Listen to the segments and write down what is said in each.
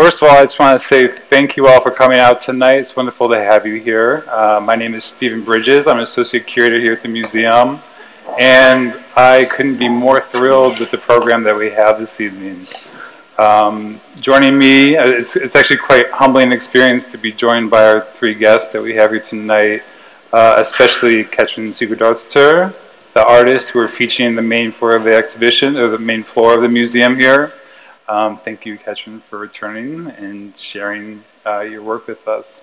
First of all, I just want to say thank you all for coming out tonight. It's wonderful to have you here. My name is Stephen Bridges. I'm an associate curator here at the museum, and I couldn't be more thrilled with the program that we have this evening. Joining me, it's actually quite humbling experience to be joined by our three guests that we have here tonight, especially Katrín Sigurðardóttir, the artists who are featuring the main floor of the exhibition, or the main floor of the museum here. Thank you, Katrín, for returning and sharing your work with us.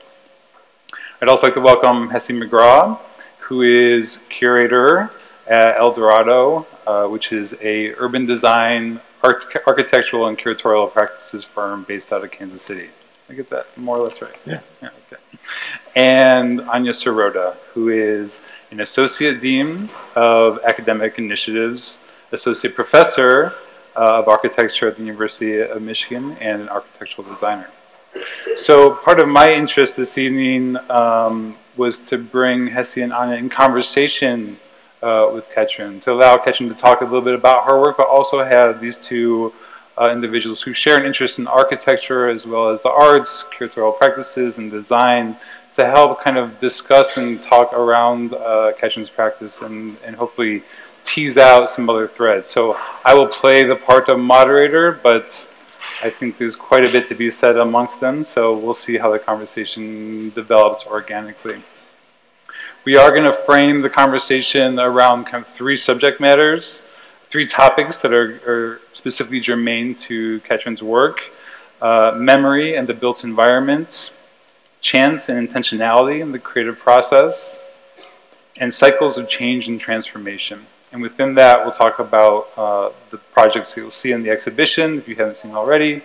I'd also like to welcome Hesse McGraw, who is curator at El Dorado, which is a urban design, architectural, and curatorial practices firm based out of Kansas City. I get that more or less right. Yeah. Yeah, okay. And Anya Sirota, who is an associate dean of academic initiatives, associate professor of architecture at the University of Michigan, and an architectural designer. So part of my interest this evening was to bring Hesse and Anya in conversation with Katrín, to allow Katrín to talk a little bit about her work, but also have these two individuals who share an interest in architecture as well as the arts, curatorial practices, and design, to help kind of discuss and talk around Katrín's practice and hopefully tease out some other threads. So I will play the part of moderator, but I think there's quite a bit to be said amongst them, so we'll see how the conversation develops organically. We are going to frame the conversation around kind of three subject matters, three topics that are specifically germane to Katrín's work: memory and the built environment, chance and intentionality in the creative process, and cycles of change and transformation. And within that, we'll talk about the projects that you'll see in the exhibition, if you haven't seen already.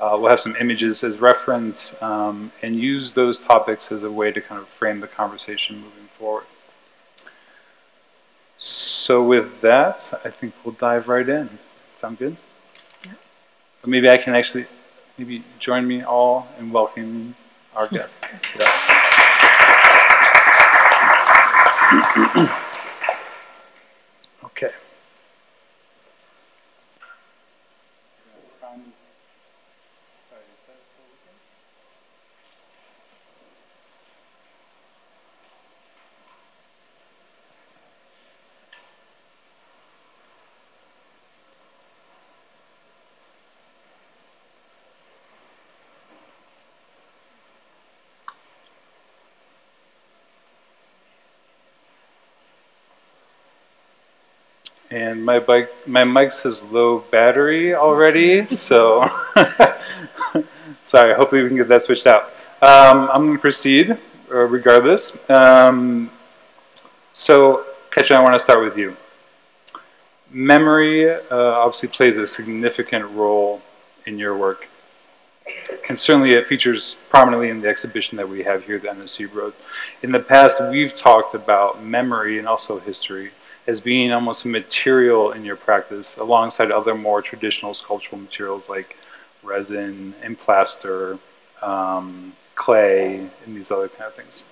We'll have some images as reference, and use those topics as a way to kind of frame the conversation moving forward. So with that, I think we'll dive right in. Sound good? Yeah. But maybe I can actually, maybe join me all in welcoming our guests. Yeah. Okay. And my mic says low battery already, so sorry, hopefully we can get that switched out. I'm going to proceed regardless. So, Katrín, I want to start with you. Memory obviously plays a significant role in your work, and certainly it features prominently in the exhibition that we have here at the MSU Broad. In the past, we've talked about memory and also history as being almost a material in your practice, alongside other more traditional sculptural materials like resin and plaster, clay, and these other kind of things.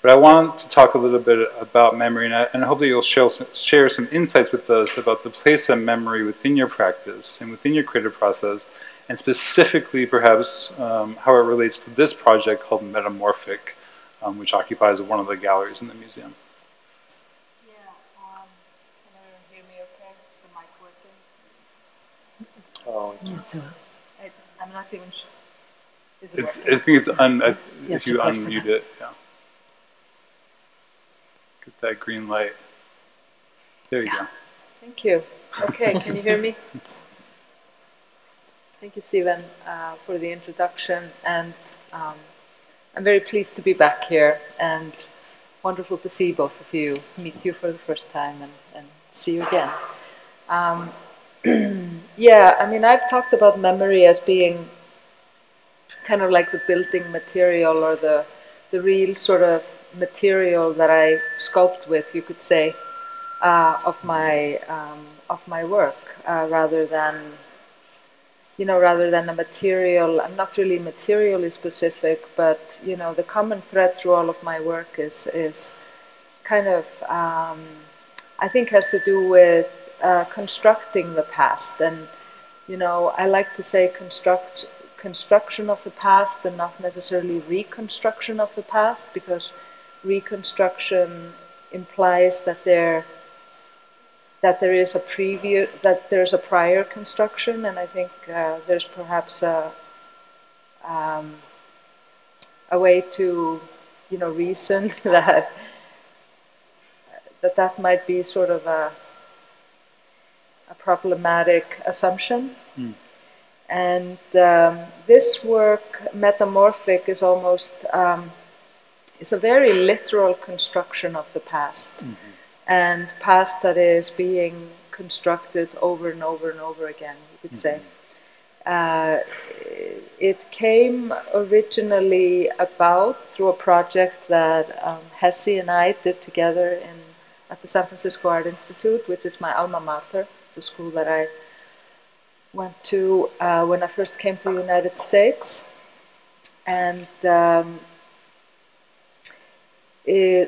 But I want to talk a little bit about memory, and I hope that you'll share some insights with us about the place of memory within your practice and within your creative process, and specifically perhaps how it relates to this project called Metamorphic, which occupies one of the galleries in the museum. I'm not even sure. I think it's if you unmute it, yeah. Get that green light. There you go. Thank you. Okay, can you hear me? Thank you, Stephen, for the introduction. And I'm very pleased to be back here, and wonderful to see both of you, meet you for the first time, and see you again. Yeah, I mean, I've talked about memory as being kind of like the building material, or the real sort of material that I sculpt with, you could say, of my work, rather than a material. I'm not really materially specific, but you know, the common thread through all of my work is kind of I think has to do with constructing the past. And you know, I like to say construct construction of the past and not necessarily reconstruction of the past, because reconstruction implies that there's a prior construction, and I think there's perhaps a way to, you know, reason that might be sort of a problematic assumption. Mm. And this work, Metamorphic, is almost, it's a very literal construction of the past. Mm-hmm. And past that is being constructed over and over and over again, you could mm-hmm. say. It came originally about through a project that Hesse and I did together at the San Francisco Art Institute, which is my alma mater. It's a school that I went to when I first came to the United States. And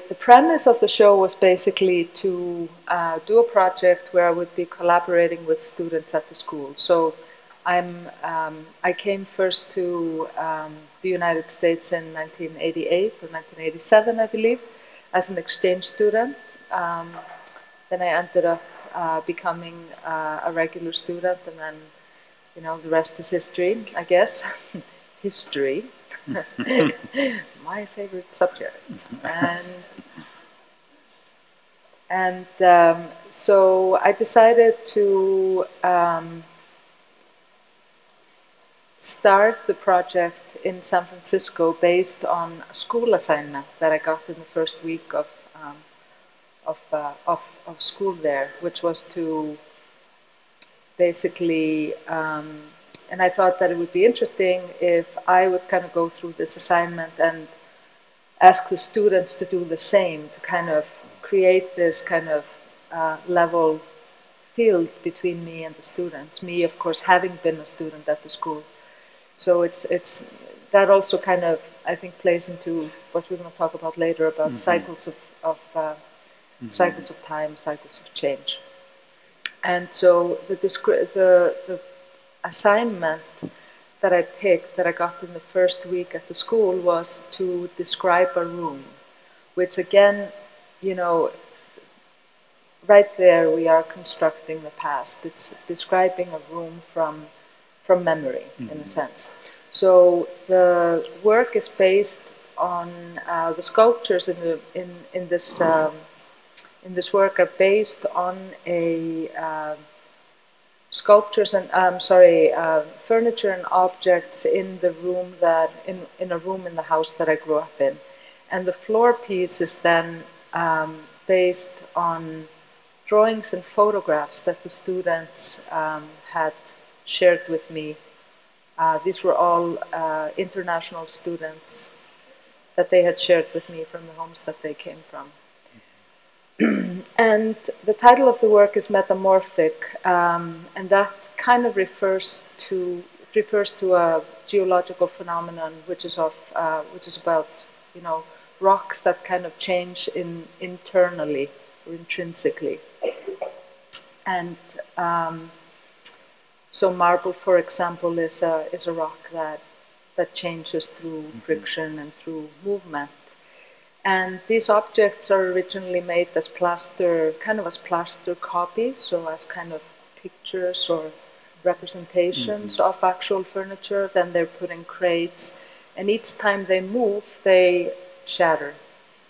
the premise of the show was basically to do a project where I would be collaborating with students at the school. So I came first to the United States in 1988 or 1987, I believe, as an exchange student. Then I ended up becoming a regular student, and then, you know, the rest is history, I guess. History, my favorite subject. And so I decided to start the project in San Francisco based on a school assignment that I got in the first week of school there, which was to basically, and I thought that it would be interesting if I would kind of go through this assignment and ask the students to do the same, to kind of create this kind of level field between me and the students. Me, of course, having been a student at the school. So it's that also kind of, I think, plays into what we're going to talk about later about mm-hmm. Cycles of time, cycles of change. And so the assignment that I picked, that I got in the first week at the school, was to describe a room, which again, you know, right there we are constructing the past. It's describing a room from memory, mm-hmm. in a sense. So the work is based on the sculptures in this work are based on furniture and objects in a room in the house that I grew up in, and the floor piece is then based on drawings and photographs that the students had shared with me. These were all international students that they had shared with me from the homes that they came from. And the title of the work is Metamorphic, and that kind of refers to a geological phenomenon which is about, you know, rocks that kind of change internally or intrinsically. And so marble, for example, is a rock that changes through mm-hmm. friction and through movement. And these objects are originally made as plaster copies, so as kind of pictures or representations mm-hmm. of actual furniture. Then they're put in crates, and each time they move, they shatter.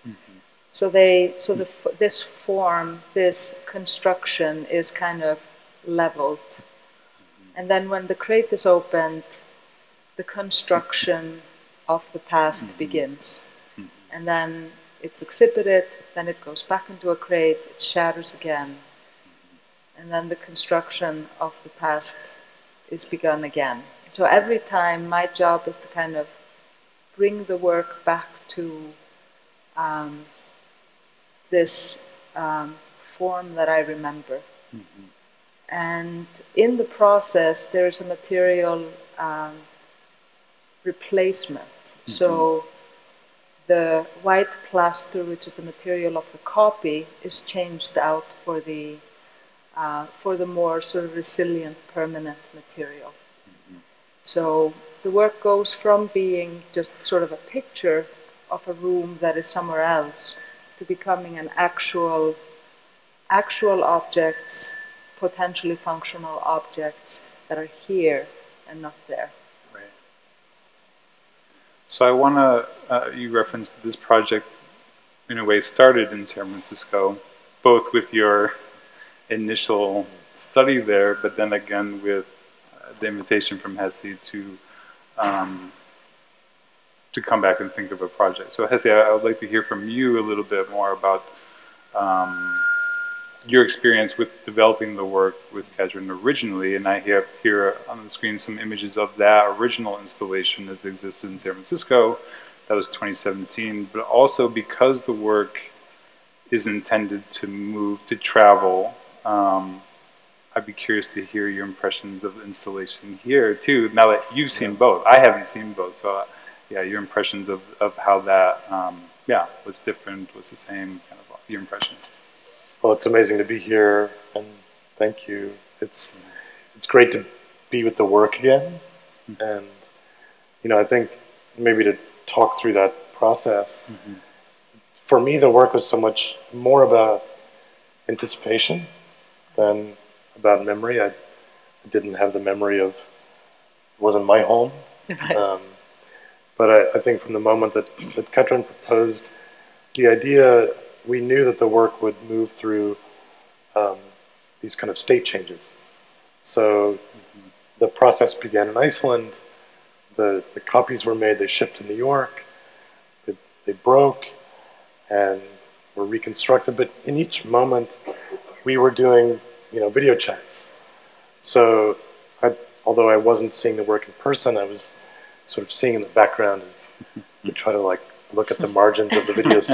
Mm-hmm. This form, this construction, is kind of leveled. Mm-hmm. And then when the crate is opened, the construction of the past mm-hmm. begins. And then it's exhibited, then it goes back into a crate, it shatters again, and then the construction of the past is begun again. So every time my job is to kind of bring the work back to this form that I remember. Mm-hmm. And in the process, there is a material replacement. Mm-hmm. So the white plaster, which is the material of the copy, is changed out for the more sort of resilient, permanent material. Mm-hmm. So the work goes from being just sort of a picture of a room that is somewhere else to becoming an actual objects, potentially functional objects that are here and not there. Right. So I want to, you referenced this project in a way started in San Francisco, both with your initial study there, but then again with the invitation from Hesse to come back and think of a project. So Hesse, I would like to hear from you a little bit more about your experience with developing the work with Katrín originally, and I have here on the screen some images of that original installation as it existed in San Francisco. That was 2017, but also because the work is intended to move, to travel, I'd be curious to hear your impressions of the installation here too, now that you've seen both. I haven't seen both, so yeah, your impressions of how that, yeah, what's different, what's the same, kind of your impressions. Well, it's amazing to be here, and thank you. It's great to be with the work again, mm-hmm. and you know, I think maybe to talk through that process. Mm-hmm. For me, the work was so much more about anticipation than about memory. I didn't have the memory of, it wasn't my home. Right. But I think from the moment that Katrín proposed the idea, we knew that the work would move through these kind of state changes. So mm-hmm. the process began in Iceland. The copies were made, they shipped to New York, they broke and were reconstructed, but in each moment we were doing, you know, video chats. So although I wasn't seeing the work in person, I was sort of seeing in the background, and we try to like look at the margins of the videos,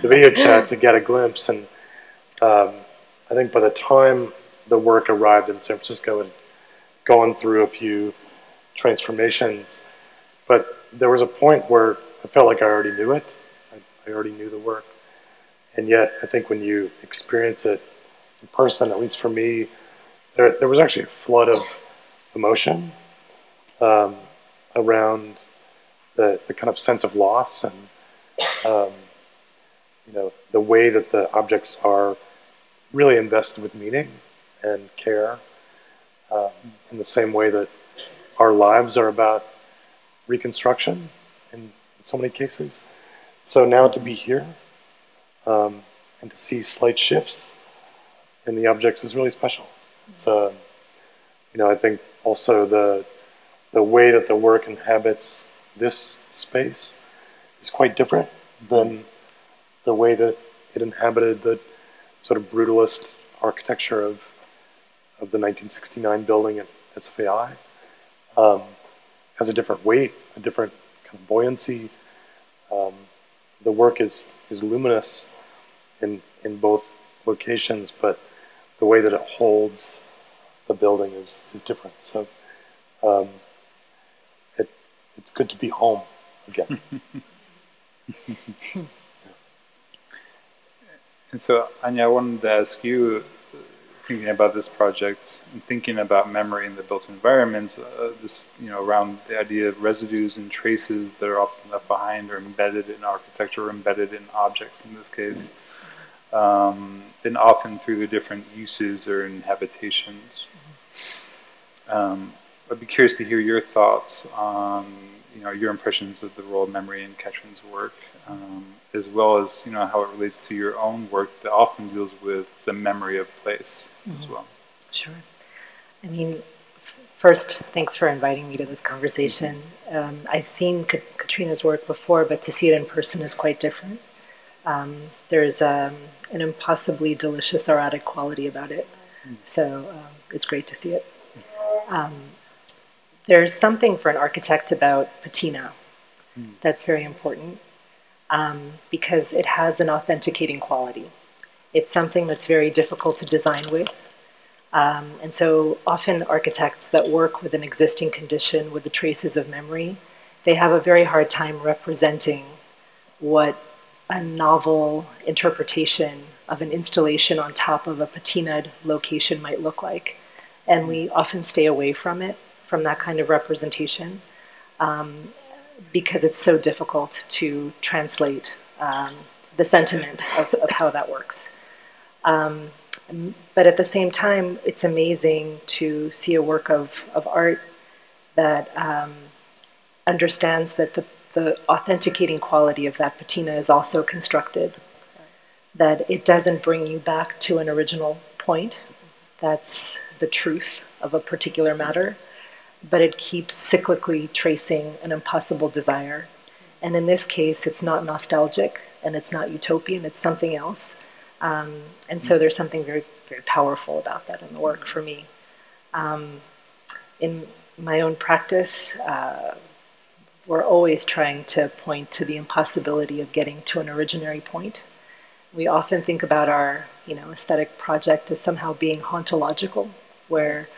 the video chat to get a glimpse. And I think by the time the work arrived in San Francisco, it had gone through a few transformations, but there was a point where I felt like I already knew it. I already knew the work, and yet I think when you experience it in person, at least for me, there was actually a flood of emotion around the kind of sense of loss and you know, the way that the objects are really invested with meaning and care in the same way that our lives are about reconstruction in so many cases. So now to be here and to see slight shifts in the objects is really special. So, you know, I think also the way that the work inhabits this space is quite different than the way that it inhabited the sort of brutalist architecture of the 1969 building at SFAI. Has a different weight, a different kind of buoyancy. The work is luminous in both locations, but the way that it holds the building is different. So it's good to be home again. Yeah. And so, Anya, I wanted to ask you, thinking about this project and thinking about memory in the built environment, this, you know, around the idea of residues and traces that are often left behind or embedded in architecture, embedded in objects in this case, and often through the different uses or inhabitations. I'd be curious to hear your thoughts on, you know, your impressions of the role of memory in Katrín's work, as well as, you know, how it relates to your own work that often deals with the memory of place mm-hmm. as well. Sure. I mean, first, thanks for inviting me to this conversation. Mm-hmm. I've seen Katrín's work before, but to see it in person is quite different. There's an impossibly delicious erotic quality about it, mm-hmm. so it's great to see it. Mm-hmm. There's something for an architect about patina mm-hmm. that's very important. Because it has an authenticating quality. It's something that's very difficult to design with. And so often architects that work with an existing condition, with the traces of memory, they have a very hard time representing what a novel interpretation of an installation on top of a patinaed location might look like. And we often stay away from it, from that kind of representation. because it's so difficult to translate the sentiment of how that works. But at the same time, it's amazing to see a work of art that understands that the authenticating quality of that patina is also constructed, that it doesn't bring you back to an original point. That's the truth of a particular matter, but it keeps cyclically tracing an impossible desire. And in this case, it's not nostalgic, and it's not utopian, it's something else. And so there's something very, very powerful about that in the work for me. In my own practice, we're always trying to point to the impossibility of getting to an originary point. We often think about our, aesthetic project as somehow being hauntological, where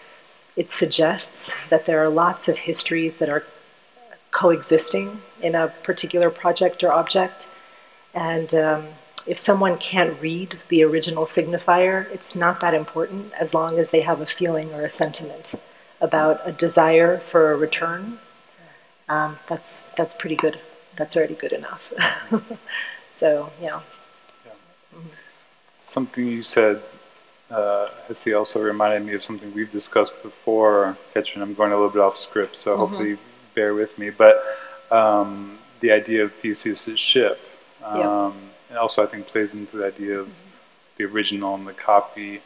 it suggests that there are lots of histories that are coexisting in a particular project or object. And if someone can't read the original signifier, it's not that important as long as they have a feeling or a sentiment about a desire for a return. That's pretty good. That's already good enough. So, yeah. Something you said, Hesse, also reminded me of something we've discussed before, Katrín. I'm going a little bit off script, so hopefully bear with me. But the idea of Theseus's ship, and also I think plays into the idea of the original and the copy.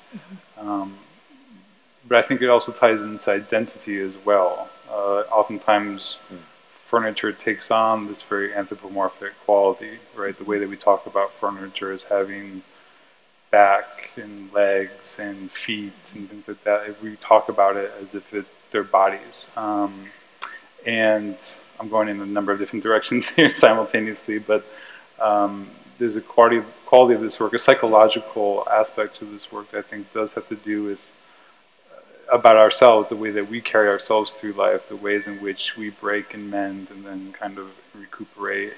But I think it also ties into identity as well. Oftentimes, furniture takes on this very anthropomorphic quality, right? The way that we talk about furniture is having back and legs and feet and things like that. If we talk about it as if they're bodies. And I'm going in a number of different directions here simultaneously, but there's a quality of this work, a psychological aspect to this work that I think does have to do with about ourselves, the way that we carry ourselves through life, the ways in which we break and mend and then kind of recuperate.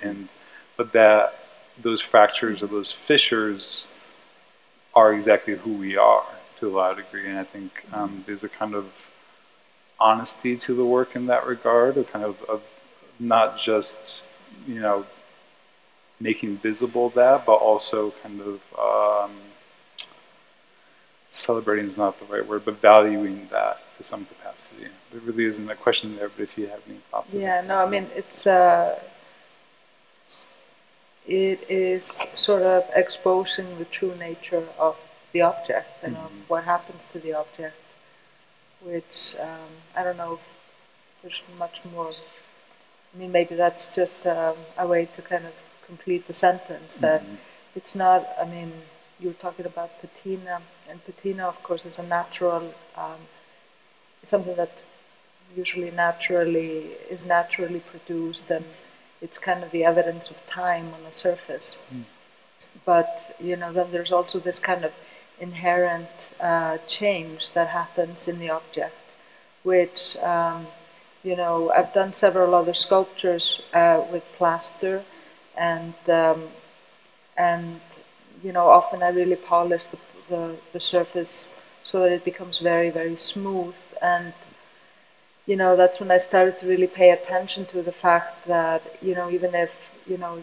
But that those fractures or those fissures are exactly who we are to a large degree, and I think there's a kind of honesty to the work in that regard, a kind of not just making visible that, but also kind of celebrating is not the right word, but valuing that to some capacity. There really isn't a question there, but if you have any thoughts. Yeah, no, I mean it's. It is sort of exposing the true nature of the object and of what happens to the object, which I don't know if there's much more. I mean, maybe that's just a way to kind of complete the sentence, that it's not, I mean, you were talking about patina, and patina, of course, is a natural, something that usually is naturally produced, and it's kind of the evidence of time on the surface. But, then there's also this kind of inherent change that happens in the object, which, I've done several other sculptures with plaster, and often I really polish the surface so that it becomes very, very smooth. And that's when I started to really pay attention to the fact that, even if,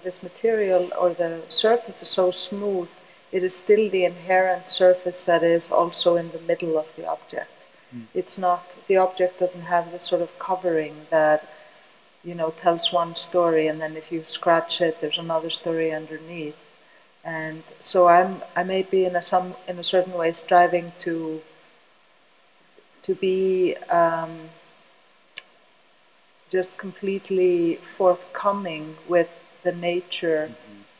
this material or the surface is so smooth, it is still the inherent surface that is also in the middle of the object. It's not, the object doesn't have this sort of covering that, tells one story, and then if you scratch it, there's another story underneath. And so I may be in a certain way striving to be, just completely forthcoming with the nature,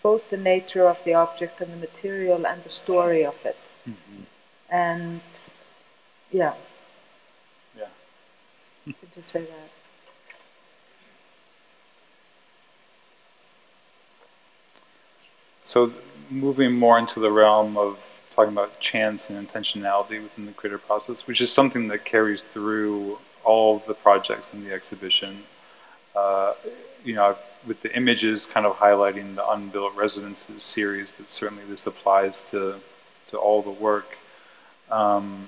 both the nature of the object and the material and the story of it. And yeah. Yeah. I could just say that. So moving more into the realm of talking about chance and intentionality within the creative process, which is something that carries through all of the projects in the exhibition, with the images kind of highlighting the Unbuilt Residences series, but certainly this applies to all the work. I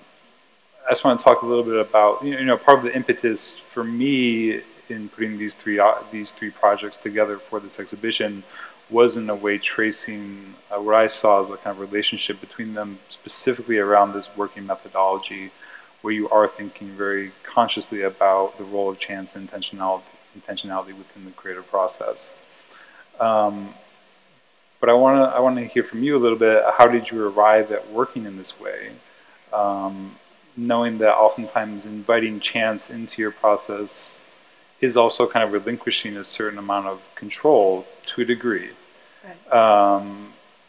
just want to talk a little bit about, part of the impetus for me in putting these three projects together for this exhibition was in a way tracing what I saw as a kind of relationship between them, specifically around this working methodology where you are thinking very consciously about the role of chance and intentionality within the creative process. But I want to hear from you a little bit. How did you arrive at working in this way, knowing that oftentimes inviting chance into your process is also kind of relinquishing a certain amount of control to a degree? Right.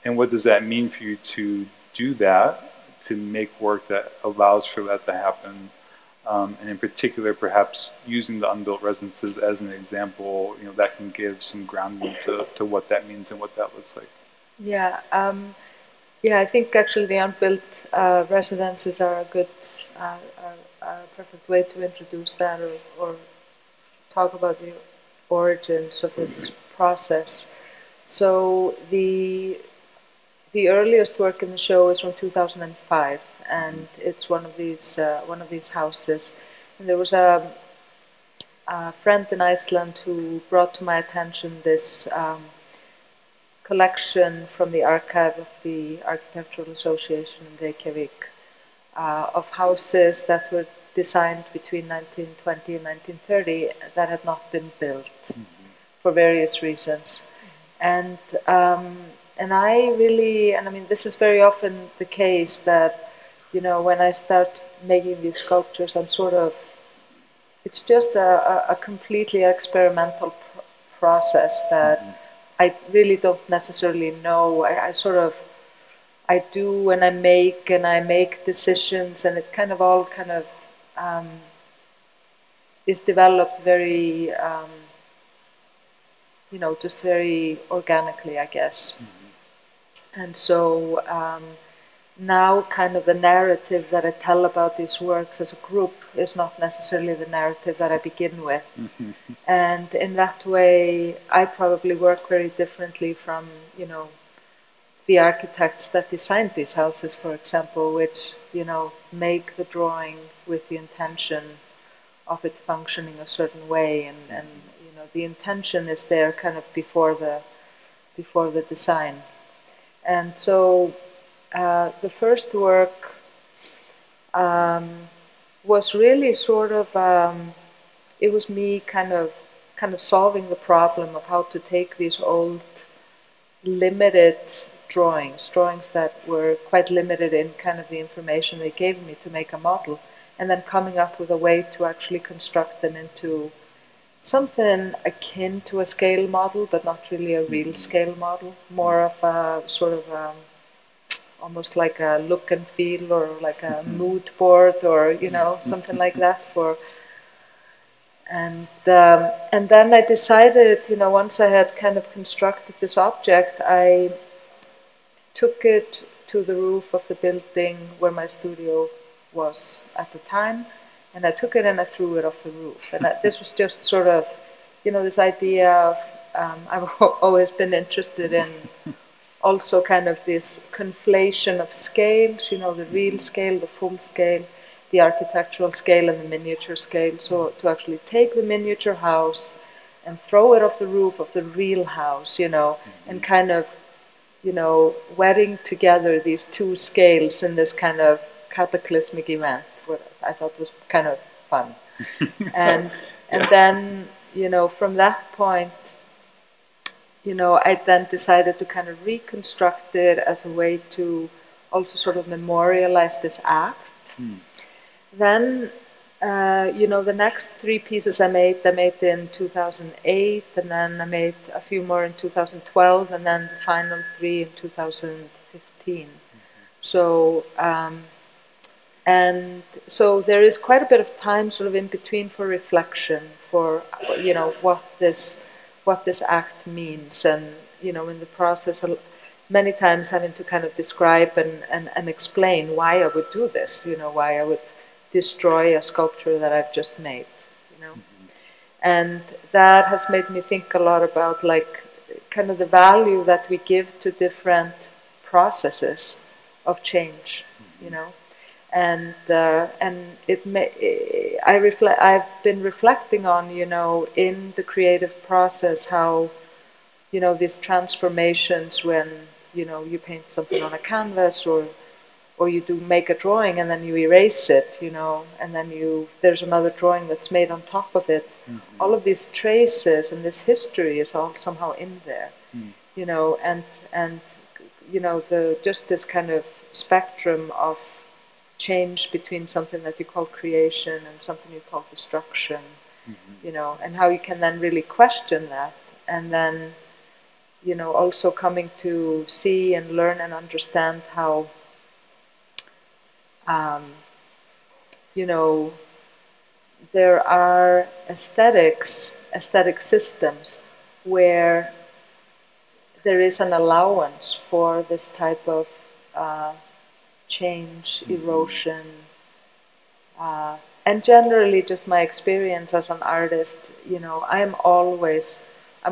And what does that mean for you to do that, to make work that allows for that to happen? And in particular, perhaps using the Unbuilt Residences as an example, you know, that can give some grounding to what that means and what that looks like. Yeah, yeah. I think actually the Unbuilt Residences are a good, perfect way to introduce that, or talk about the origins of this process. So the earliest work in the show is from 2005. And it's one of these houses. And there was a friend in Iceland who brought to my attention this collection from the archive of the Architectural Association in Reykjavik of houses that were designed between 1920 and 1930 that had not been built for various reasons. And I really, and I mean, this is very often the case that, you know, when I start making these sculptures, I'm sort of, it's just a completely experimental process that I really don't necessarily know. I do, and I make decisions, and it kind of all kind of is developed very, you know, just very organically, I guess. And so, now kind of the narrative that I tell about these works as a group is not necessarily the narrative that I begin with. And in that way, I probably work very differently from, you know, the architects that designed these houses, for example, which, you know, make the drawing with the intention of it functioning a certain way. And you know, the intention is there kind of before the design. And so, the first work was really sort of, it was me kind of solving the problem of how to take these old limited drawings that were quite limited in kind of the information they gave me to make a model, and then coming up with a way to actually construct them into something akin to a scale model, but not really a real scale model, more of a sort of almost like a look and feel, or like a mood board, or, you know, something like that. And then I decided, you know, once I had kind of constructed this object, I took it to the roof of the building where my studio was at the time, and I took it and I threw it off the roof. And this was just sort of, you know, this idea of, I've always been interested in also kind of this conflation of scales, you know, the real scale, the full scale, the architectural scale, and the miniature scale. So to actually take the miniature house and throw it off the roof of the real house, you know, and kind of, you know, wedding together these two scales in this kind of cataclysmic event, what I thought was kind of fun. And then, you know, from that point, you know, I then decided to kind of reconstruct it as a way to also sort of memorialize this act. Then, you know, the next three pieces I made in 2008, and then I made a few more in 2012, and then the final three in 2015. So, and so there is quite a bit of time sort of in between for reflection, for, you know, what this act means, and, you know, in the process, many times having to kind of describe and explain why I would do this, you know, why I would destroy a sculpture that I've just made, you know. And that has made me think a lot about, like, kind of the value that we give to different processes of change, you know. And it may, I've been reflecting on, you know, in the creative process how, you know, these transformations when, you know, you paint something on a canvas or you do make a drawing and then you erase it, you know, and then there's another drawing that's made on top of it. Mm-hmm. All of these traces and this history is all somehow in there, you know, and you know, just this kind of spectrum of change between something that you call creation and something you call destruction, you know, and how you can then really question that, and then, you know, also coming to see and learn and understand how, you know, there are aesthetic systems where there is an allowance for this type of change, erosion, and generally just my experience as an artist, you know, I'm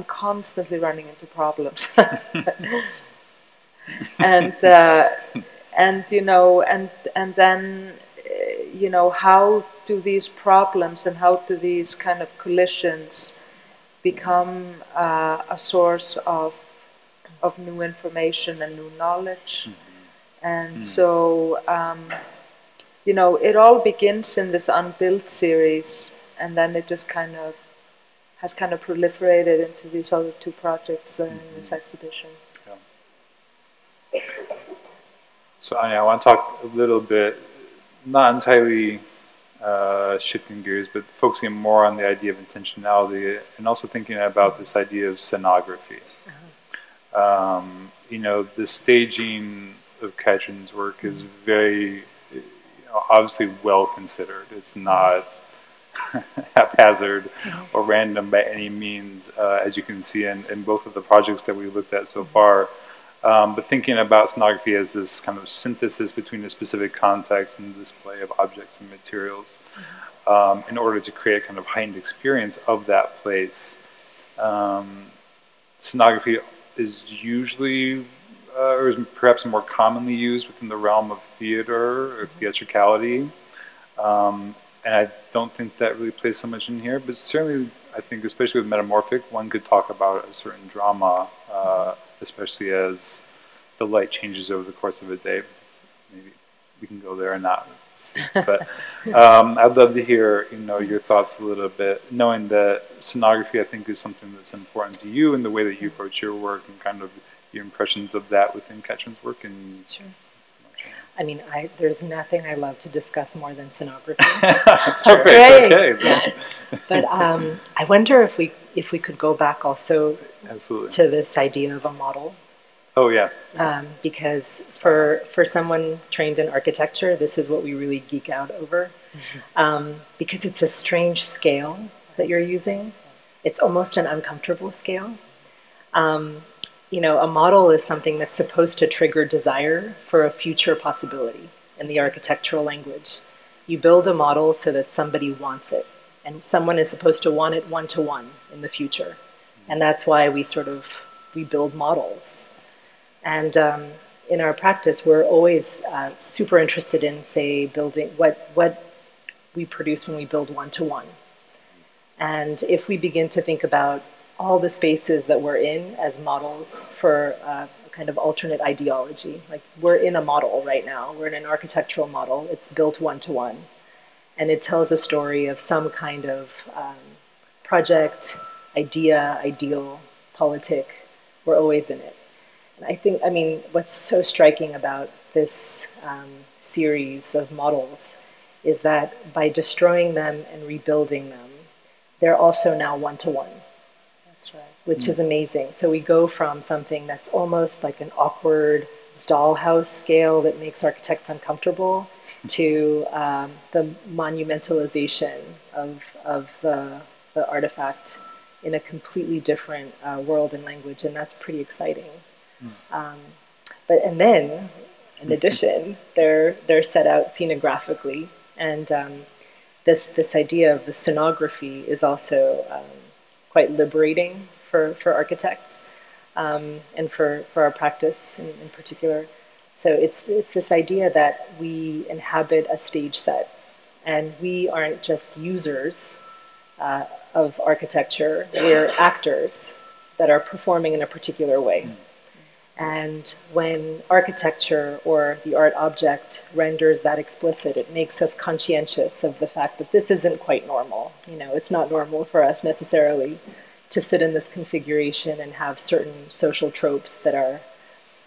constantly running into problems. And you know, and then, you know, how do these problems and how do these kind of collisions become a source of new information and new knowledge? And so, you know, it all begins in this Unbuilt series, and then it just kind of has kind of proliferated into these other two projects in this exhibition. Yeah. So Anya, I want to talk a little bit, not entirely shifting gears, but focusing more on the idea of intentionality and also thinking about this idea of scenography. You know, the staging of Katrín's work is very, you know, obviously well considered. It's not haphazard or random by any means, as you can see in both of the projects that we looked at so far. But thinking about scenography as this kind of synthesis between a specific context and the display of objects and materials in order to create a kind of heightened experience of that place. Scenography is usually or is perhaps more commonly used within the realm of theater or theatricality. And I don't think that really plays so much in here, but certainly I think especially with Metamorphic, one could talk about a certain drama, especially as the light changes over the course of a day. Maybe we can go there or not. But I'd love to hear, you know, your thoughts a little bit, knowing that scenography, I think, is something that's important to you in the way that you approach your work and kind of your impressions of that within Katrín's work. And I mean, there's nothing I love to discuss more than scenography. That's perfect. Okay. But I wonder if we could go back also to this idea of a model. Oh yes. Because for someone trained in architecture, this is what we really geek out over, because it's a strange scale that you're using. It's almost an uncomfortable scale. You know, a model is something that's supposed to trigger desire for a future possibility in the architectural language. You build a model so that somebody wants it, and someone is supposed to want it one-to-one in the future. And that's why we build models. And in our practice, we're always super interested in, say, building what we produce when we build one-to-one. And if we begin to think about all the spaces that we're in as models for a kind of alternate ideology. Like, we're in a model right now. We're in an architectural model. It's built one-to-one. And it tells a story of some kind of project, idea, ideal, politic. We're always in it. And I think, I mean, what's so striking about this series of models is that by destroying them and rebuilding them, they're also now one-to-one. Which is amazing. So we go from something that's almost like an awkward dollhouse scale that makes architects uncomfortable to the monumentalization of the artifact in a completely different world and language, and that's pretty exciting. And then, in addition, they're set out scenographically, and this idea of the scenography is also quite liberating for architects and for our practice in particular. So it's this idea that we inhabit a stage set, and we aren't just users of architecture, we're actors that are performing in a particular way. And when architecture or the art object renders that explicit, it makes us conscientious of the fact that this isn't quite normal. You know, it's not normal for us necessarily to sit in this configuration and have certain social tropes that are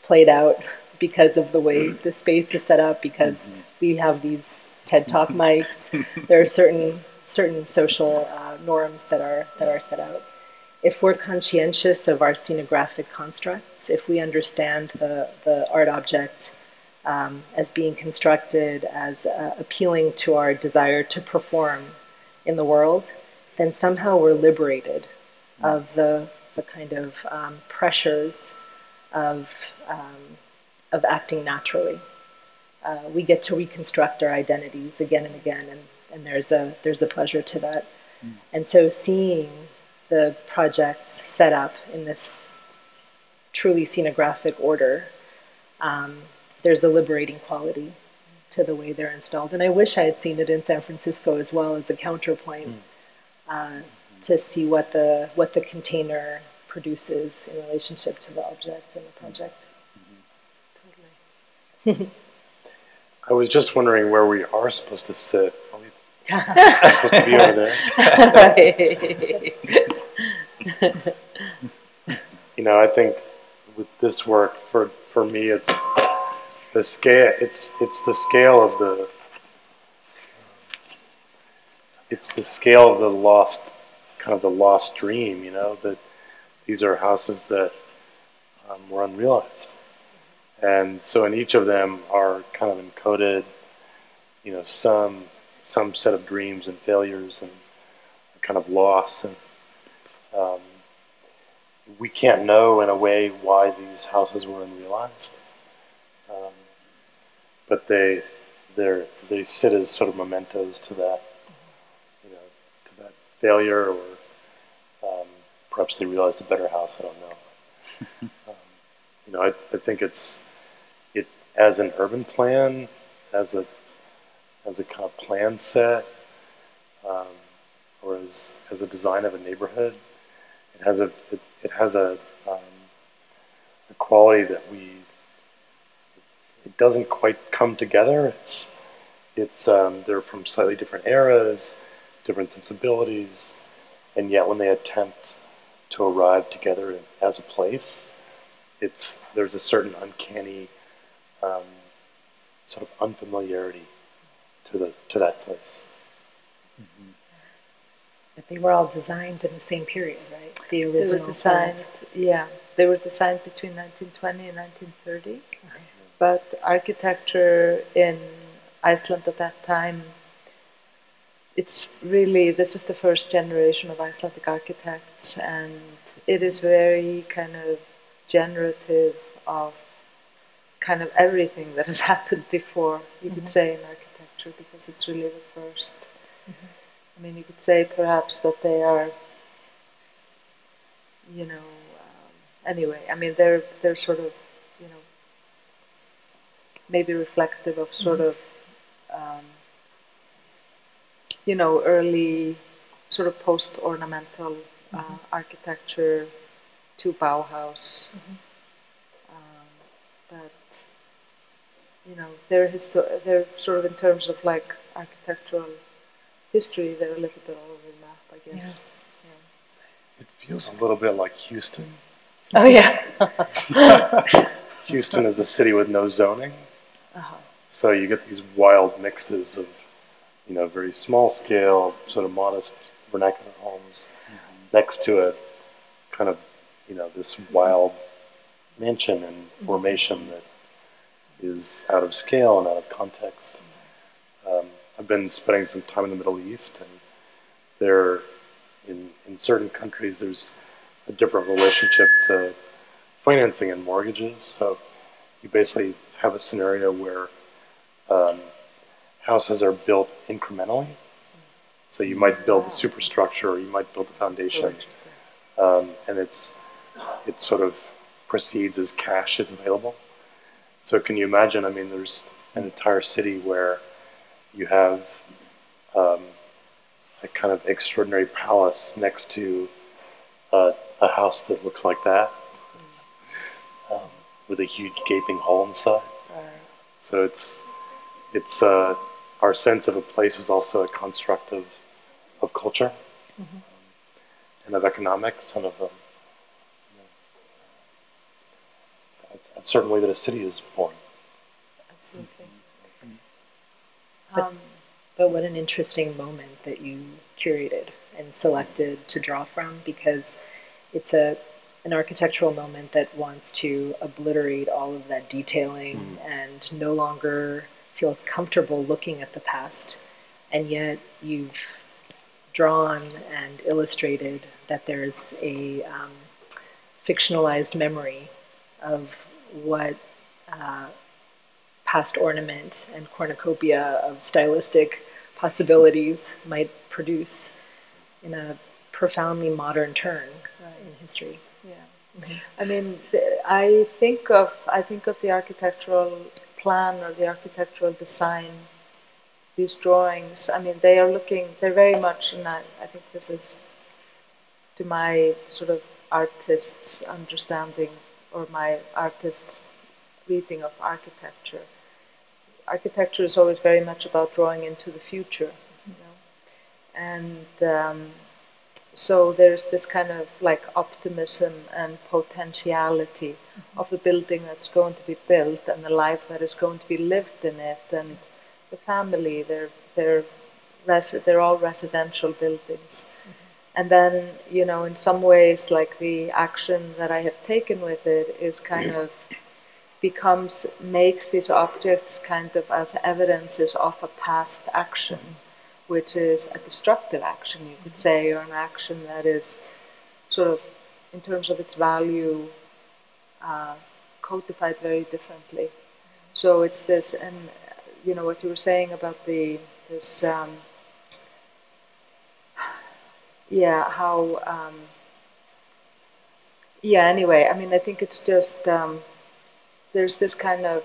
played out because of the way the space is set up, because we have these TED Talk mics. There are certain social norms that are set out. If we're conscientious of our scenographic constructs, if we understand the art object as being constructed, as appealing to our desire to perform in the world, then somehow we're liberated of the kind of pressures of acting naturally. We get to reconstruct our identities again and again, and there's a pleasure to that. And so seeing the projects set up in this truly scenographic order, there's a liberating quality to the way they're installed. And I wish I had seen it in San Francisco as well, as a counterpoint to see what the container produces in relationship to the object and the project. Totally. I was just wondering where we are supposed to sit. I'm supposed to be over there. You know, I think with this work, for me, it's the scale of the lost, kind of the lost dream. You know, that these are houses that were unrealized, and so in each of them are kind of encoded, you know, some set of dreams and failures and kind of loss, and we can't know in a way why these houses were unrealized, but they sit as sort of mementos to that, you know, to that failure, or perhaps they realized a better house. I don't know. You know, I think it as an urban plan, as a kind of plan set, or as a design of a neighborhood, it has a quality that it doesn't quite come together. They're from slightly different eras, different sensibilities, and yet when they attempt to arrive together as a place, there's a certain uncanny sort of unfamiliarity to that place. But they were all designed in the same period, right? The original. They were designed, yeah. They were designed between 1920 and 1930. Okay. But architecture in Iceland at that time, it's really, this is the first generation of Icelandic architects, and it is very kind of generative of kind of everything that has happened before, you could say, in architecture, because it's really the first. I mean, you could say perhaps that they are, you know, anyway, I mean, they're sort of, you know, maybe reflective of sort of, you know, early sort of post-ornamental architecture to Bauhaus. But you know, they're sort of, in terms of like architectural history, they're a little bit all over the map, I guess. Yeah. Yeah. It feels a little bit like Houston. Oh yeah. Houston is a city with no zoning, so you get these wild mixes of, you know, very small scale, sort of modest vernacular homes next to a kind of, you know, this wild mansion and formation that is out of scale and out of context. I've been spending some time in the Middle East, and there, in certain countries, there's a different relationship to financing and mortgages. So you basically have a scenario where houses are built incrementally. So you might build the superstructure, or you might build the foundation, and it sort of proceeds as cash is available. So can you imagine, I mean, there's an entire city where you have a kind of extraordinary palace next to a house that looks like that, with a huge gaping hole inside. Right. So it's our sense of a place is also a construct of culture, mm-hmm. And of economics, and of a certain way that a city is born. Absolutely. Mm-hmm. But what an interesting moment that you curated and selected to draw from, because it's an architectural moment that wants to obliterate all of that detailing, mm-hmm. and no longer feels comfortable looking at the past, and yet you've drawn and illustrated that there's a fictionalized memory of what past ornament and cornucopia of stylistic possibilities might produce in a profoundly modern turn in history. Yeah, I mean, I think of the architectural plan or the architectural design. These drawings, I mean, they are looking, they're very much, and I think this is to my sort of artist's understanding or my artist's reading of architecture. Architecture is always very much about drawing into the future, you know, and so there's this kind of like optimism and potentiality, mm-hmm. of the building that's going to be built and the life that is going to be lived in it, and the family, they're all residential buildings. Mm-hmm. And then, you know, in some ways, like the action that I have taken with it is kind of makes these objects kind of as evidences of a past action, mm-hmm. which is a destructive action, you could mm-hmm. say, or an action that is sort of, in terms of its value, codified very differently. Mm-hmm. So it's this, and you know what you were saying about Anyway, I mean, I think it's just there's this kind of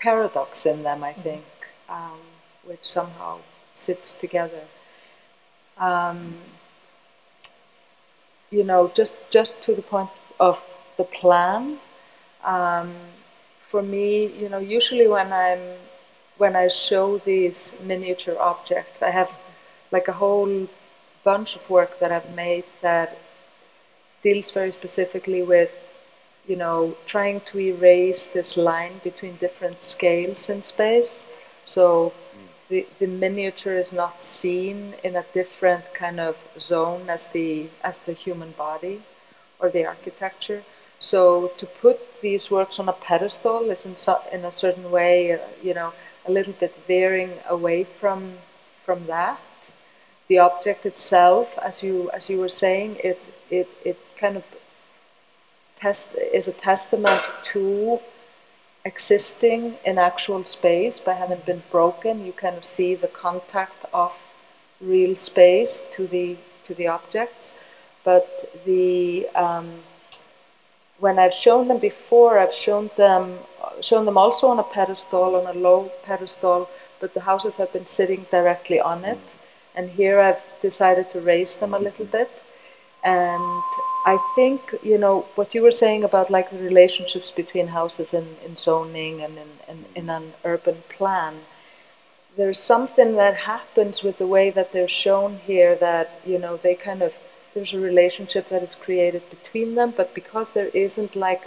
paradox in them, I think, which somehow sits together. You know, just to the point of the plan. For me, you know, usually when I show these miniature objects, I have like a whole bunch of work that I've made that deals very specifically with, you know, trying to erase this line between different scales in space. So the miniature is not seen in a different kind of zone as the human body or the architecture. So to put these works on a pedestal is in a certain way, you know, a little bit veering away from that. The object itself, as you were saying, it kind of is a testament to existing in actual space by having been broken. You kind of see the contact of real space to the objects, but the when I've shown them before, I've shown them also on a pedestal, on a low pedestal, but the houses have been sitting directly on it. And here I've decided to raise them a little bit. And I think, you know, what you were saying about like the relationships between houses in zoning and in an urban plan, there's something that happens with the way that they're shown here that, you know, they kind of, there's a relationship that is created between them, but because there isn't like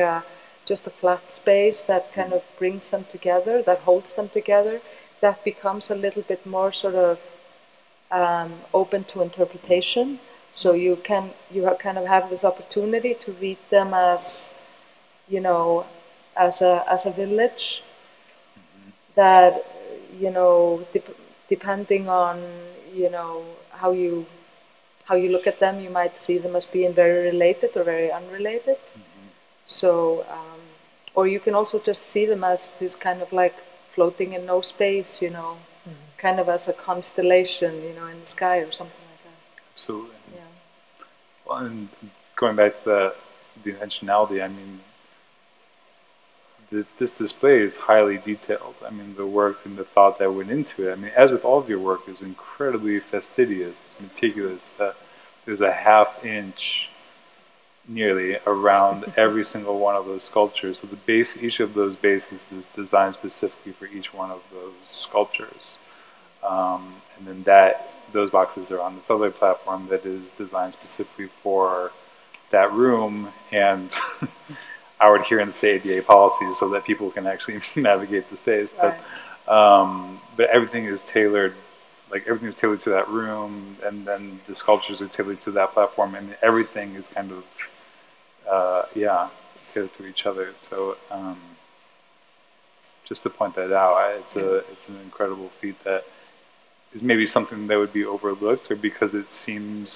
just a flat space that kind of brings them together, that holds them together, that becomes a little bit more sort of open to interpretation. So you kind of have this opportunity to read them as, you know, as a village that, you know, depending on, you know, how you look at them, you might see them as being very related or very unrelated. Mm-hmm. So, or you can also just see them as this kind of like floating in no space, you know, mm-hmm. kind of as a constellation, you know, in the sky or something like that. Absolutely. Yeah. Well, and going back to the intentionality, I mean, this display is highly detailed. I mean, the work and the thought that went into it. I mean, as with all of your work, it's incredibly fastidious. It's meticulous. There's a ½ inch nearly around every single one of those sculptures. So the base, each of those bases is designed specifically for each one of those sculptures. And then those boxes are on this other platform that is designed specifically for that room and our adherence to ADA policies so that people can actually navigate the space. Right. But everything is tailored, like everything is tailored to that room, and then the sculptures are tailored to that platform, and everything is kind of, yeah, tailored to each other. So just to point that out, it's an incredible feat that is maybe something that would be overlooked, or because it seems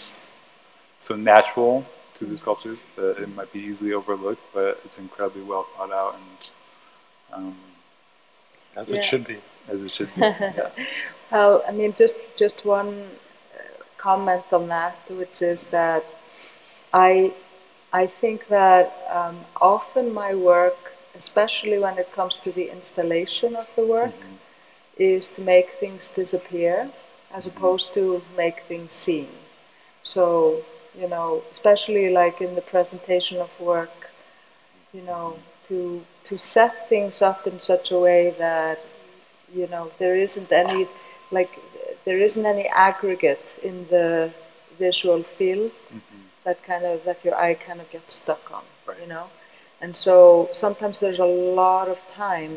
so natural to the sculptures, that it might be easily overlooked, but it's incredibly well thought out, and as it should be, yeah. Well, I mean, just one comment on that, which is that I think that often my work, especially when it comes to the installation of the work, is to make things disappear as opposed to make things seen. So, you know, especially like in the presentation of work, you know, to set things up in such a way that, you know, there isn't any aggregate in the visual field that kind of, that your eye kind of gets stuck on, you know? And so sometimes there's a lot of time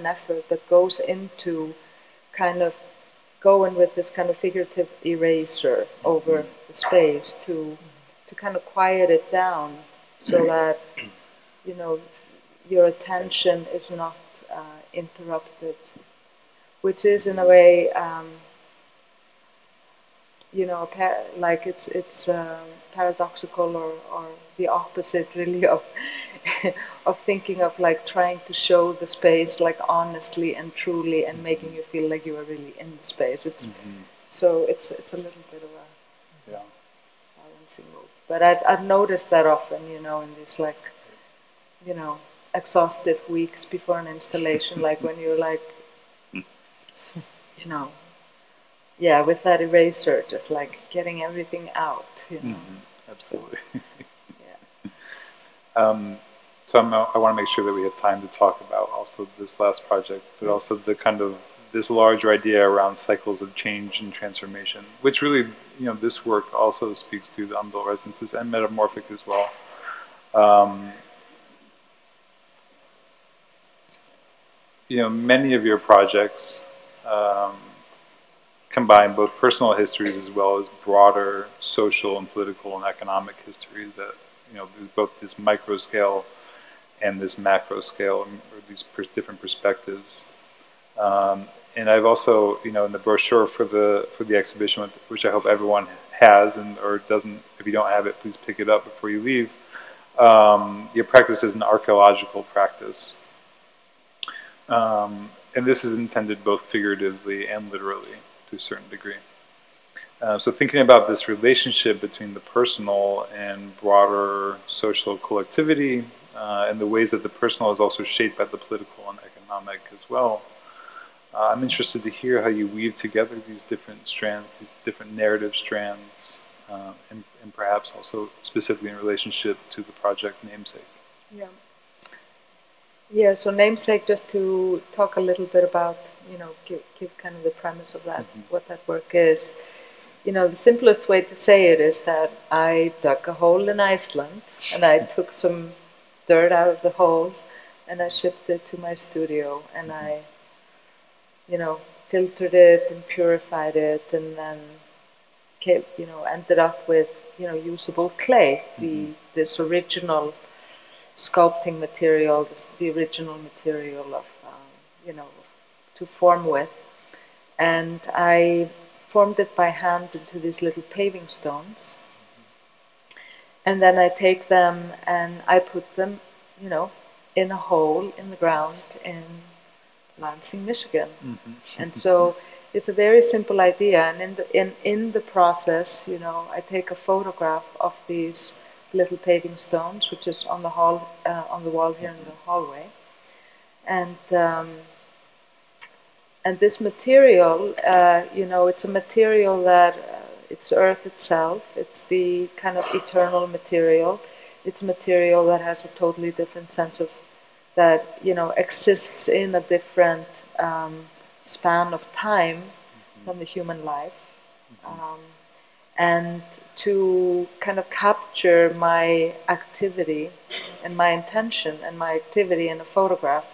and effort that goes into kind of going with this kind of figurative eraser over the space to kind of quiet it down so that, you know, your attention is not interrupted, which is in a way, you know, like it's paradoxical or the opposite really of of thinking of like trying to show the space like honestly and truly and making you feel like you are really in the space. It's so it's a little bit of a balancing move. But I've noticed that often, you know, in these like, you know, exhaustive weeks before an installation, like when you're like, you know, yeah, with that eraser, just like getting everything out. You know? Absolutely. So I want to make sure that we have time to talk about also this last project, but also the kind of this larger idea around cycles of change and transformation, which really, you know, this work also speaks to the Unbuilt Residences and Metamorphic as well. You know, many of your projects combine both personal histories as well as broader social and political and economic histories that, you know, both this micro scale and this macro scale, or these different perspectives. And I've also, you know, in the brochure for the exhibition, which I hope everyone has, and or doesn't, if you don't have it, please pick it up before you leave. Your practice is an archaeological practice. And this is intended both figuratively and literally to a certain degree. So thinking about this relationship between the personal and broader social collectivity, and the ways that the personal is also shaped by the political and economic as well. I'm interested to hear how you weave together these different strands, these different narrative strands, and perhaps also specifically in relationship to the project Namesake. Yeah. Yeah, so Namesake, just to talk a little bit about, you know, give kind of the premise of that, what that work is. You know, the simplest way to say it is that I dug a hole in Iceland and I took some dirt out of the hole and I shipped it to my studio and I, you know, filtered it and purified it and then, you know, ended up with, you know, usable clay, this original sculpting material, the original material of, you know, to form with. And I formed it by hand into these little paving stones, and then I take them and I put them, you know, in a hole in the ground in Lansing, Michigan. And so it's a very simple idea, and in the process, you know, I take a photograph of these little paving stones, which is on the hall, on the wall here in the hallway, and this material, you know, it's a material that it's earth itself. It's the kind of eternal material. It's material that has a totally different sense of that, you know, exists in a different span of time than the human life. And to kind of capture my activity and my intention and my activity in a photograph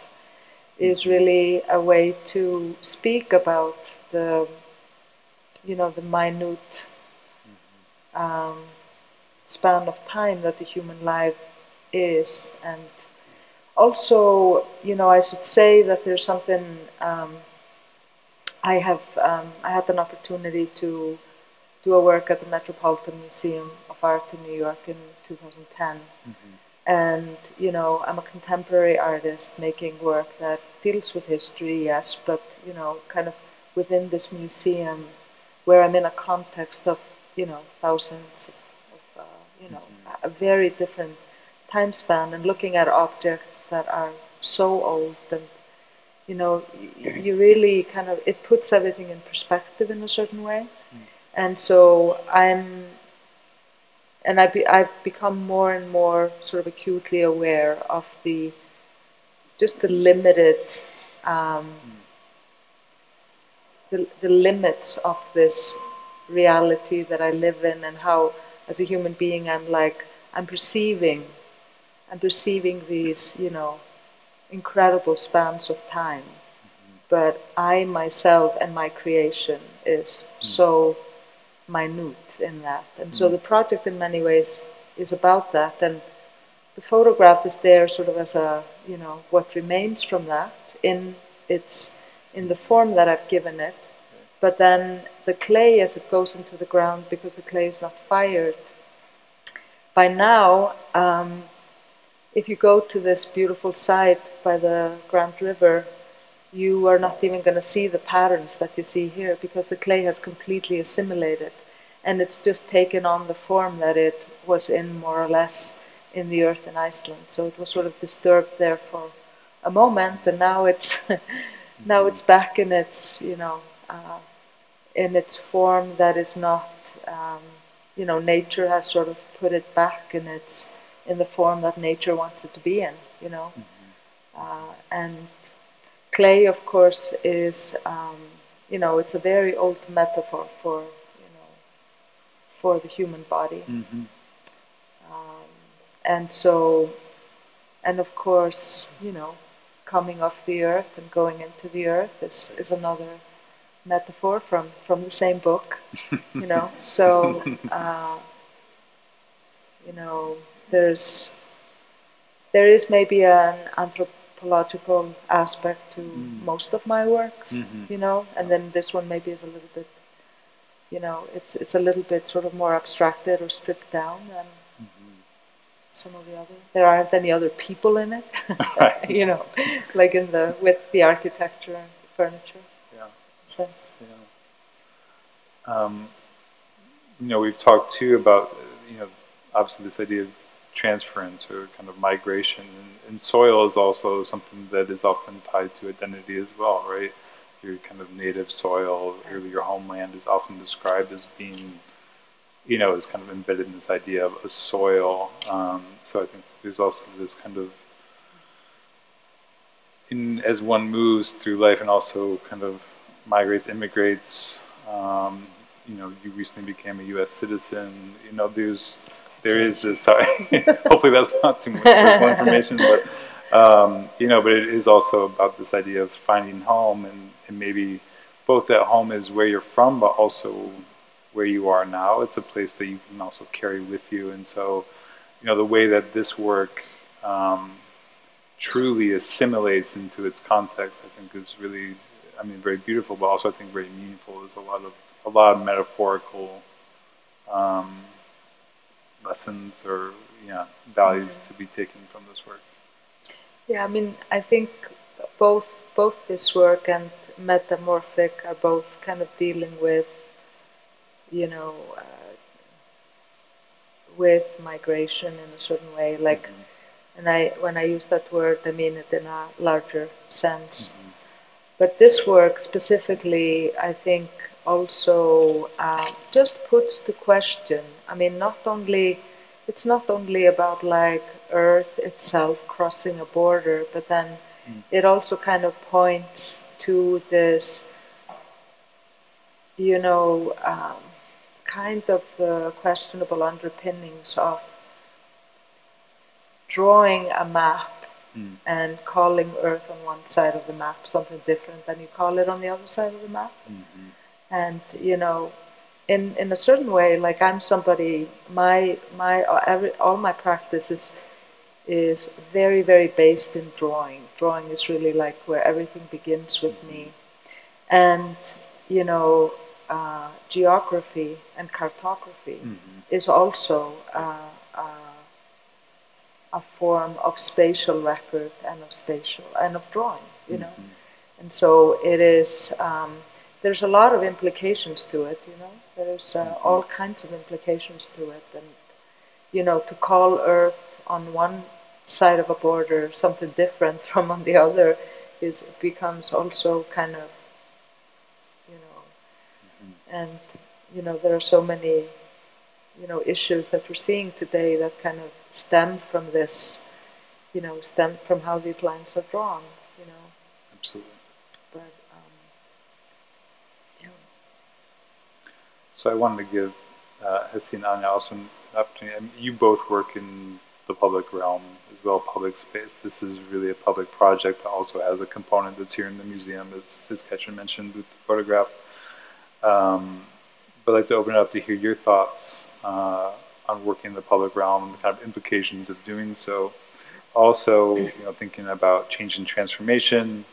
is really a way to speak about the, you know, the minute span of time that the human life is. And also, you know, I should say that there's something I had an opportunity to do a work at the Metropolitan Museum of Art in New York in 2010. And, you know, I'm a contemporary artist making work that deals with history, yes, but, you know, kind of within this museum where I'm in a context of, you know, thousands of you know, a very different time span, and looking at objects that are so old, and, you know, you really kind of, it puts everything in perspective in a certain way. And so I've become more and more sort of acutely aware of the, just the limited, the limits of this reality that I live in, and how, as a human being, I'm perceiving these, you know, incredible spans of time. But I myself and my creation is so minute in that. And so the project in many ways is about that. And the photograph is there sort of as a, you know, what remains from that in the form that I've given it. But then the clay, as it goes into the ground, because the clay is not fired, by now, if you go to this beautiful site by the Grand River, you are not even going to see the patterns that you see here, because the clay has completely assimilated, and it's just taken on the form that it was in, more or less, in the earth in Iceland. So it was sort of disturbed there for a moment, and now it's now it's back in its, you know, in its form that is not, you know, nature has sort of put it back in its, in the form that nature wants it to be in, you know, and clay, of course, is, you know, it's a very old metaphor for, you know, for the human body. And so, and of course, you know, coming off the earth and going into the earth is another metaphor from the same book, you know. So, you know, there is maybe an anthropological aspect to most of my works, you know, and then this one maybe is a little bit, you know, it's a little bit sort of more abstracted or stripped down than some of the other. There aren't any other people in it, you know, like in the, with the architecture and the furniture sense. You know, we've talked too about, you know, obviously this idea of transference or kind of migration, and soil is also something that is often tied to identity as well, right? Your kind of native soil, your homeland, is often described as being, you know, is kind of embedded in this idea of a soil. So I think there's also this kind of, as one moves through life and also kind of migrates, immigrates, you know, you recently became a U.S. citizen, you know, there is this, hopefully that's not too much personal information, but, you know, but it is also about this idea of finding home, and maybe both that home is where you're from, but also where you are now. It's a place that you can also carry with you. And so, you know, the way that this work truly assimilates into its context, I think is really, I mean, very beautiful, but also I think very meaningful. There's a lot of metaphorical lessons or, you know, values to be taken from this work. Yeah, I mean, I think both this work and Metamorphic are both kind of dealing with, you know, with migration in a certain way, like, and when I use that word, I mean it in a larger sense. But this work specifically, I think, also just puts the question. I mean, it's not only about like Earth itself crossing a border, but then it also kind of points to this, you know, kind of questionable underpinnings of drawing a map and calling Earth on one side of the map something different than you call it on the other side of the map. And, you know, in a certain way, like, I'm somebody, all my practice is very, very based in drawing. Drawing is really like where everything begins with me. And, you know, geography and cartography is also a form of spatial record and of drawing, you know. And so it is. There's a lot of implications to it, you know. There's all kinds of implications to it, and you know, to call Earth on one side of a border something different from on the other becomes also kind of. And, you know, there are so many, you know, issues that we're seeing today that kind of stem from this, you know, stem from how these lines are drawn, you know. Absolutely. But, yeah. So I wanted to give Hesse and Anya also an opportunity. I mean, you both work in the public realm as well, public space. This is really a public project that also has a component that's here in the museum, as Katrín mentioned, with the photograph. But I'd like to open it up to hear your thoughts on working in the public realm and the kind of implications of doing so. Also, you know, thinking about change and transformation,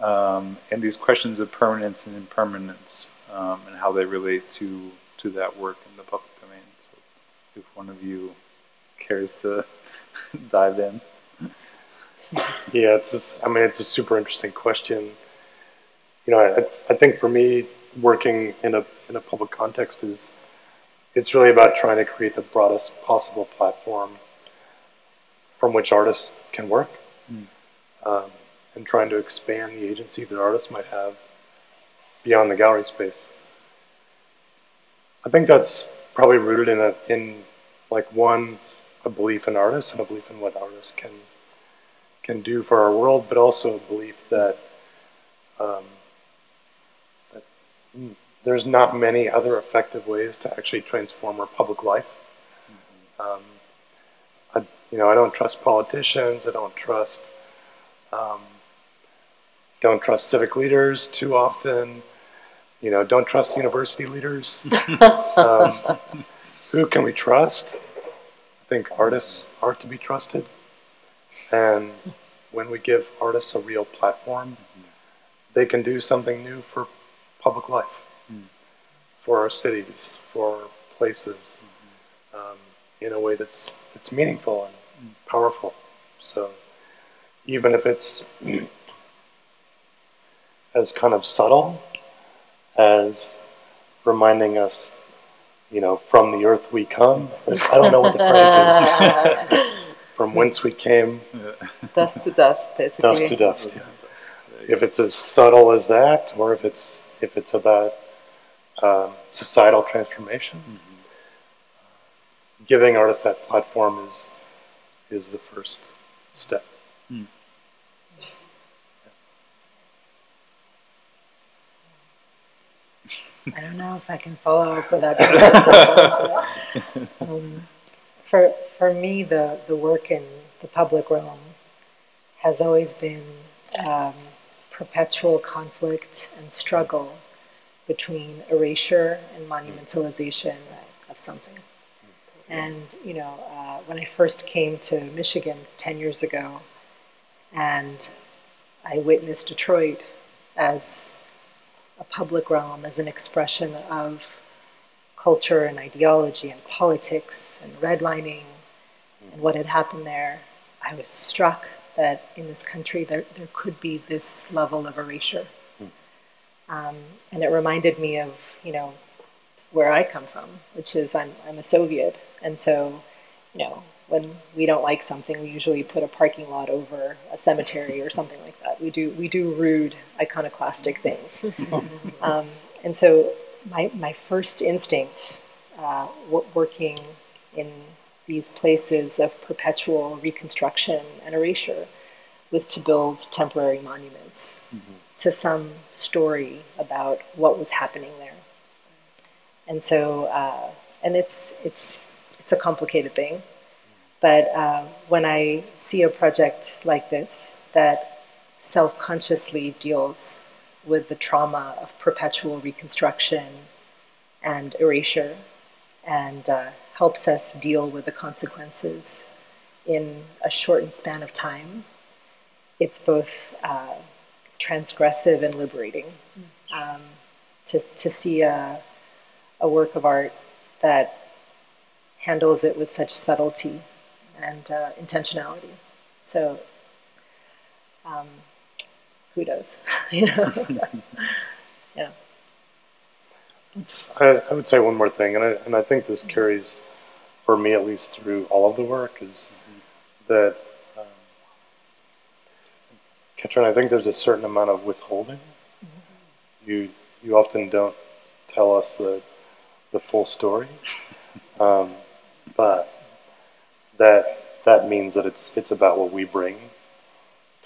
and these questions of permanence and impermanence, and how they relate to that work in the public domain. So if one of you cares to dive in. Yeah, it's just, I mean, it's a super interesting question. You know, I think for me, working in a public context it's really about trying to create the broadest possible platform from which artists can work, and trying to expand the agency that artists might have beyond the gallery space. I think that's probably rooted in a belief in artists and a belief in what artists can do for our world, but also a belief that there's not many other effective ways to actually transform our public life. I don't trust politicians. I don't trust civic leaders too often. You know, don't trust university leaders. Who can we trust? I think artists are to be trusted. And when we give artists a real platform, they can do something new for public life, for our cities, for our places, in a way that's meaningful and powerful. So even if it's as kind of subtle as reminding us, you know, from the earth we come, I don't know what the phrase is, from whence we came. Dust to dust, basically. Dust to dust, yeah. If it's as subtle as that, or if it's about societal transformation, giving artists that platform is the first step. I don't know if I can follow up with that. For me, the work in the public realm has always been perpetual conflict and struggle between erasure and monumentalization of something. And, you know, when I first came to Michigan 10 years ago, and I witnessed Detroit as a public realm, as an expression of culture and ideology and politics and redlining and what had happened there, I was struck that in this country there could be this level of erasure. And it reminded me of, you know, where I come from, which is I'm a Soviet. And so, you know, when we don't like something, we usually put a parking lot over a cemetery or something like that. We do rude, iconoclastic things. And so my first instinct working in these places of perpetual reconstruction and erasure was to build temporary monuments to some story about what was happening there. And so, and it's a complicated thing, but when I see a project like this that self-consciously deals with the trauma of perpetual reconstruction and erasure, and helps us deal with the consequences in a shortened span of time, it's both transgressive and liberating to see a work of art that handles it with such subtlety and intentionality. So, kudos, you know? Yeah. I would say one more thing, and I think this carries, for me at least, through all of the work, is that, Katrín, I think there's a certain amount of withholding. You often don't tell us the full story, but that means that it's about what we bring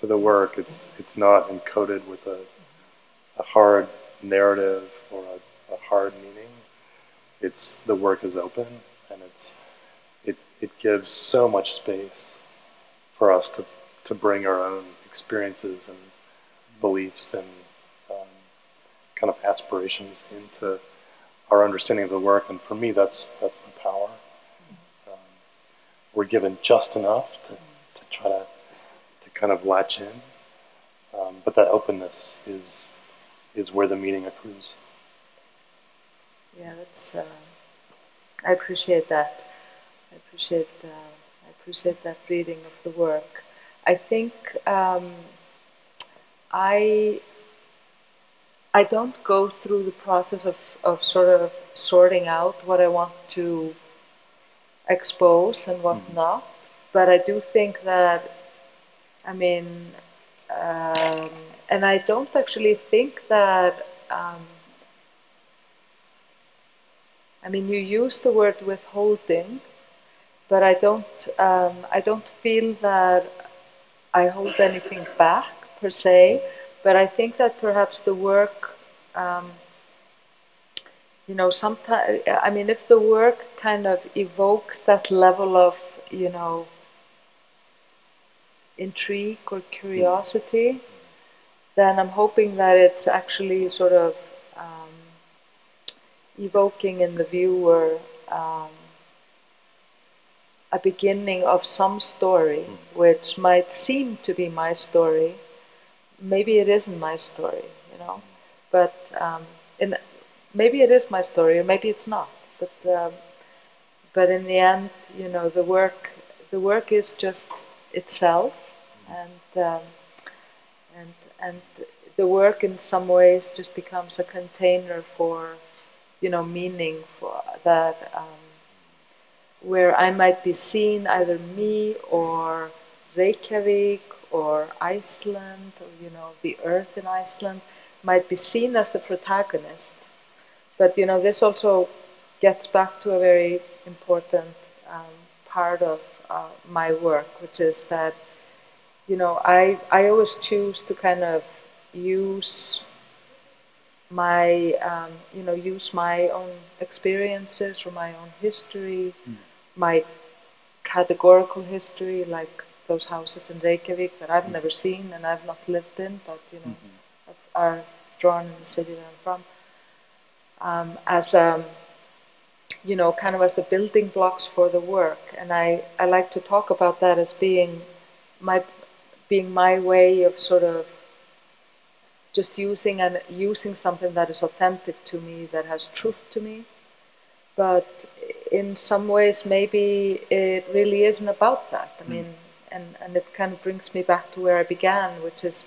to the work. It's not encoded with a hard narrative or a hard meaning. It's the work is open, and it gives so much space for us to bring our own experiences and beliefs and kind of aspirations into our understanding of the work. And for me, that's the power. We're given just enough to try to kind of latch in, but that openness is where the meaning accrues. Yeah, that's. I appreciate that. I appreciate that reading of the work. I think I don't go through the process of sort of sorting out what I want to expose and what not, but I do think that, I mean, and I don't actually think that. I mean, you use the word withholding, but I don't feel that I hold anything back, per se, but I think that perhaps the work, you know, sometimes, I mean, if the work kind of evokes that level of, you know, intrigue or curiosity, then I'm hoping that it's actually sort of evoking in the viewer a beginning of some story, which might seem to be my story. Maybe it isn't my story, you know, but maybe it is my story, or maybe it's not. But in the end, you know, the work is just itself, and the work in some ways just becomes a container for, you know, meaning for that. Where I might be seen, either me or Reykjavik or Iceland, or, you know, the earth in Iceland, might be seen as the protagonist. But, you know, this also gets back to a very important part of my work, which is that, you know, I always choose to kind of use my, you know, use my own experiences or my own history, my categorical history, like those houses in Reykjavik that I've never seen and I've not lived in, but, you know, are drawn in the city that I'm from, as, you know, kind of as the building blocks for the work. And I like to talk about that as being my way of sort of just using something that is authentic to me, that has truth to me. But in some ways, maybe it really isn't about that. I mean, and it kind of brings me back to where I began, which is,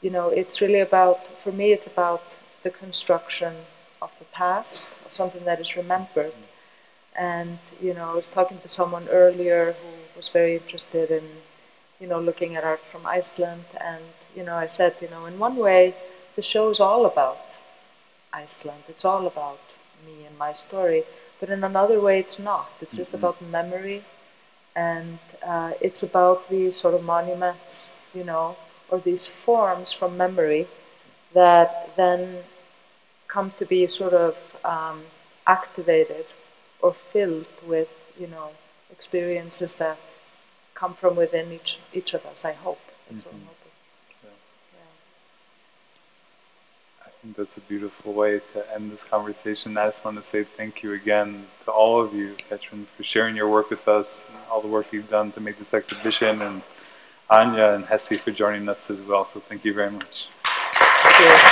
you know, it's really about, for me, it's about the construction of the past, of something that is remembered. And, you know, I was talking to someone earlier who was very interested in, you know, looking at art from Iceland. And, you know, I said, you know, in one way, the show is all about Iceland. It's all about me and my story. But in another way, it's not. It's just about memory. And it's about these sort of monuments, you know, or these forms from memory that then come to be sort of activated or filled with, you know, experiences that come from within each of us, I hope. That's what I'm hoping. Yeah. Yeah. I think that's a beautiful way to end this conversation. I just want to say thank you again to all of you, Katrín, for sharing your work with us, and all the work you've done to make this exhibition, and Anya and Hesse for joining us as well. So thank you very much. Thank you.